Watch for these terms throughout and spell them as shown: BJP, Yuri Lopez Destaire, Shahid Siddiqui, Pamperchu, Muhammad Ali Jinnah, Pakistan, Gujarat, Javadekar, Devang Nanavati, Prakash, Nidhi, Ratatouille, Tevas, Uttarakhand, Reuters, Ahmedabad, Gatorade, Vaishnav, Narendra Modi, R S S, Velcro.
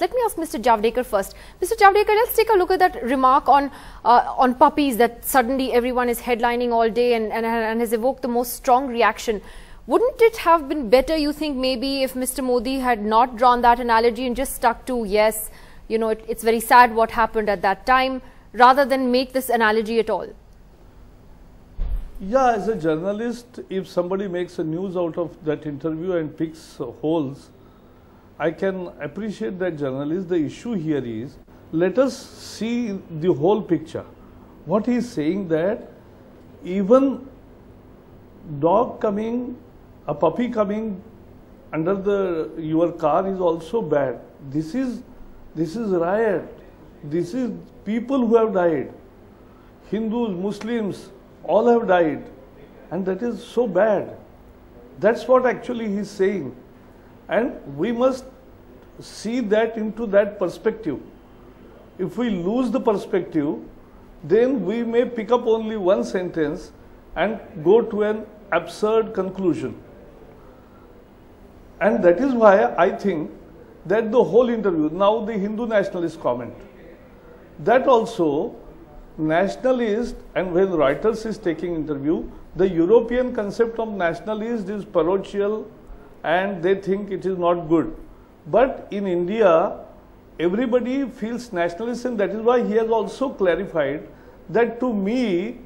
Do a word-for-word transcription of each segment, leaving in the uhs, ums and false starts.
Let me ask Mister Javadekar first. Mister Javadekar, let's take a look at that remark on uh, on puppies that suddenly everyone is headlining all day and, and, and has evoked the most strong reaction. Wouldn't it have been better, you think, maybe if Mister Modi had not drawn that analogy and just stuck to, yes, you know, it, it's very sad what happened at that time, rather than make this analogy at all? Yeah, as a journalist, if somebody makes a news out of that interview and picks holes, I can appreciate that journalist. The issue here is, let us see the whole picture. What he is saying, that even dog coming, a puppy coming under the your car is also bad. This is this is riot. This is people who have died. Hindus, Muslims, all have died, and that is so bad. That's what actually he is saying. And we must see that into that perspective. If we lose the perspective, then we may pick up only one sentence and go to an absurd conclusion. And that is why I think that the whole interview, now the Hindu nationalist comment, that also nationalist, and when Reuters is taking interview, the European concept of nationalist is parochial, and they think it is not good. But in India, everybody feels nationalist, and that is why he has also clarified that to me,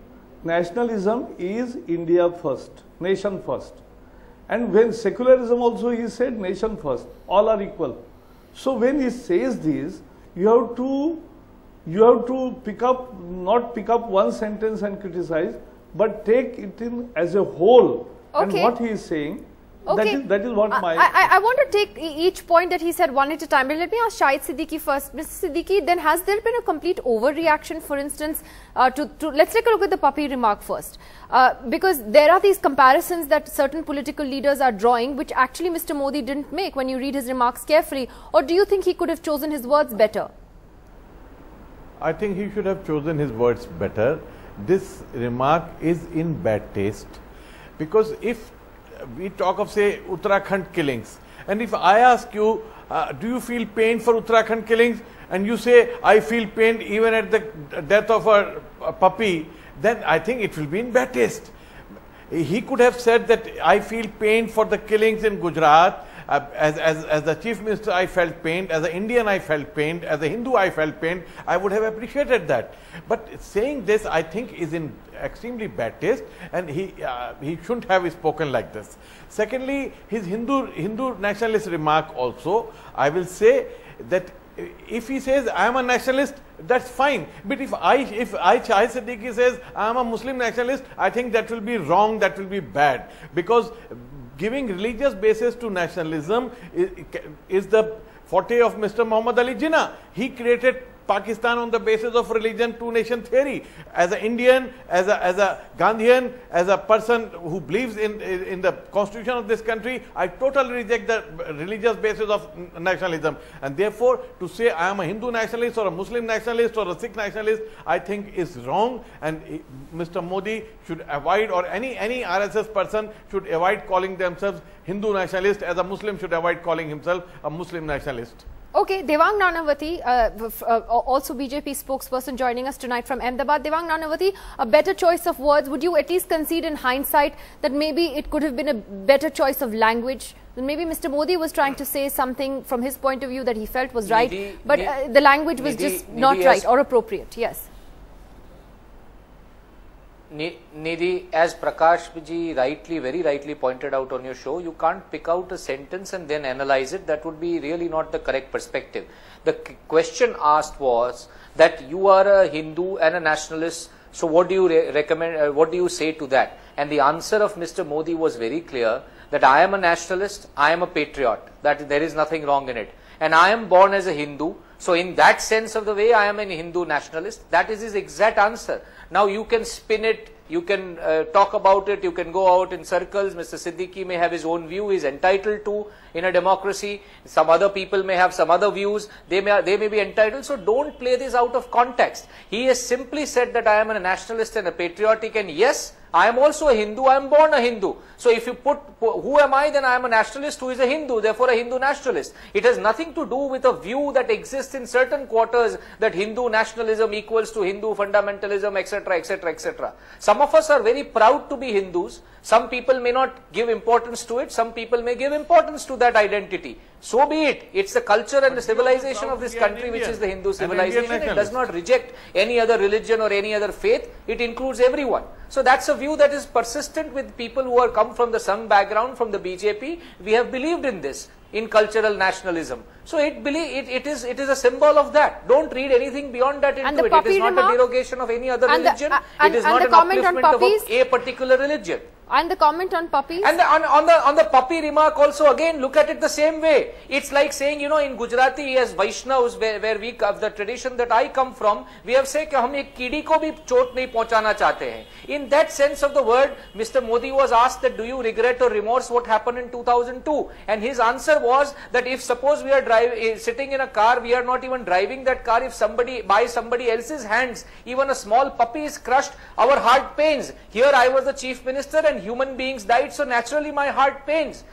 nationalism is India first, nation first. And when secularism also, he said nation first, all are equal. So when he says this, you have to, you have to pick up, not pick up one sentence and criticize, but take it in as a whole. Okay. And what he is saying, okay. That is, that is what my... I, I, I want to take each point that he said one at a time, but let me ask Shahid Siddiqui first. Mister Siddiqui, then has there been a complete overreaction, for instance, uh, to, to... Let's take a look at the puppy remark first. Uh, because there are these comparisons that certain political leaders are drawing, which actually Mister Modi didn't make when you read his remarks carefully. Or do you think he could have chosen his words better? I think he should have chosen his words better. This remark is in bad taste. Because if... we talk of, say, Uttarakhand killings, and if I ask you, uh, do you feel pain for Uttarakhand killings, and you say, I feel pain even at the death of a, a puppy, then I think it will be in bad taste. He could have said that I feel pain for the killings in Gujarat. Uh, as, as, as the Chief Minister, I felt pained. As an Indian, I felt pained. As a Hindu, I felt pained. I would have appreciated that. But saying this, I think, is in extremely bad taste, and he uh, he shouldn't have spoken like this. Secondly, his Hindu Hindu nationalist remark also, I will say that if he says I am a nationalist, that's fine. But if I if I Shahid Siddiqui says I am a Muslim nationalist, I think that will be wrong. That will be bad, because giving religious basis to nationalism is, is the forte of Mister Muhammad Ali Jinnah. He created Pakistan on the basis of religion, two-nation theory. As an Indian, as a, as a Gandhian, as a person who believes in, in the constitution of this country, I totally reject the religious basis of nationalism. And therefore, to say I am a Hindu nationalist or a Muslim nationalist or a Sikh nationalist, I think is wrong. And Mister Modi should avoid, or any, any R S S person should avoid calling themselves Hindu nationalist, as a Muslim should avoid calling himself a Muslim nationalist. Okay, Devang Nanavati, uh, uh, also B J P spokesperson, joining us tonight from Ahmedabad. Devang Nanavati, a better choice of words. Would you at least concede in hindsight that maybe it could have been a better choice of language? Maybe Mister Modi was trying to say something from his point of view that he felt was right, Nidhi, but uh, the language was Nidhi, just not Nidhi right as, or appropriate. Yes. Nidhi, as Prakash ji rightly, very rightly pointed out on your show, you can't pick out a sentence and then analyze it. That would be really not the correct perspective. The question asked was that you are a Hindu and a nationalist, so what do you re recommend, uh, what do you say to that? And the answer of Mister Modi was very clear, that I am a nationalist, I am a patriot, that there is nothing wrong in it. And I am born as a Hindu, so in that sense of the way, I am an Hindu nationalist. That is his exact answer. Now you can spin it, you can uh, talk about it, you can go out in circles. Mister Siddiqui may have his own view, he is entitled to in a democracy. Some other people may have some other views, they may, they may be entitled. So don't play this out of context. He has simply said that I am a nationalist and a patriotic, and yes, I am also a Hindu, I am born a Hindu. So if you put, who am I, then I am a nationalist who is a Hindu, therefore a Hindu nationalist. It has nothing to do with a view that exists in certain quarters that Hindu nationalism equals to Hindu fundamentalism, et cetera, et cetera, et cetera. Some of us are very proud to be Hindus. Some people may not give importance to it. Some people may give importance to that identity. So be it. It's the culture and the civilization of this country which is the Hindu civilization. It does not reject any other religion or any other faith. It includes everyone. So that's a view that is persistent with people who are come from the Sangh background, from the B J P. We have believed in this, in cultural nationalism. So it, it, it, is, it is a symbol of that. Don't read anything beyond that into it. It is not a derogation of any other religion. The, uh, and, it is not an upliftment of a, a particular religion. And the comment on puppies? And the, on, on, the, on the puppy remark also, again, look at it the same way. It's like saying, you know, in Gujarati, as Vaishnavs, where, where we, of the tradition that I come from, we have said that we don't want to hurt a kid. In that sense of the word, Mister Modi was asked that do you regret or remorse what happened in two thousand two? And his answer was that if suppose we are drive, sitting in a car, we are not even driving that car, if somebody, by somebody else's hands, even a small puppy is crushed, our heart pains. Here I was the Chief Minister and human beings died, so naturally my heart pains.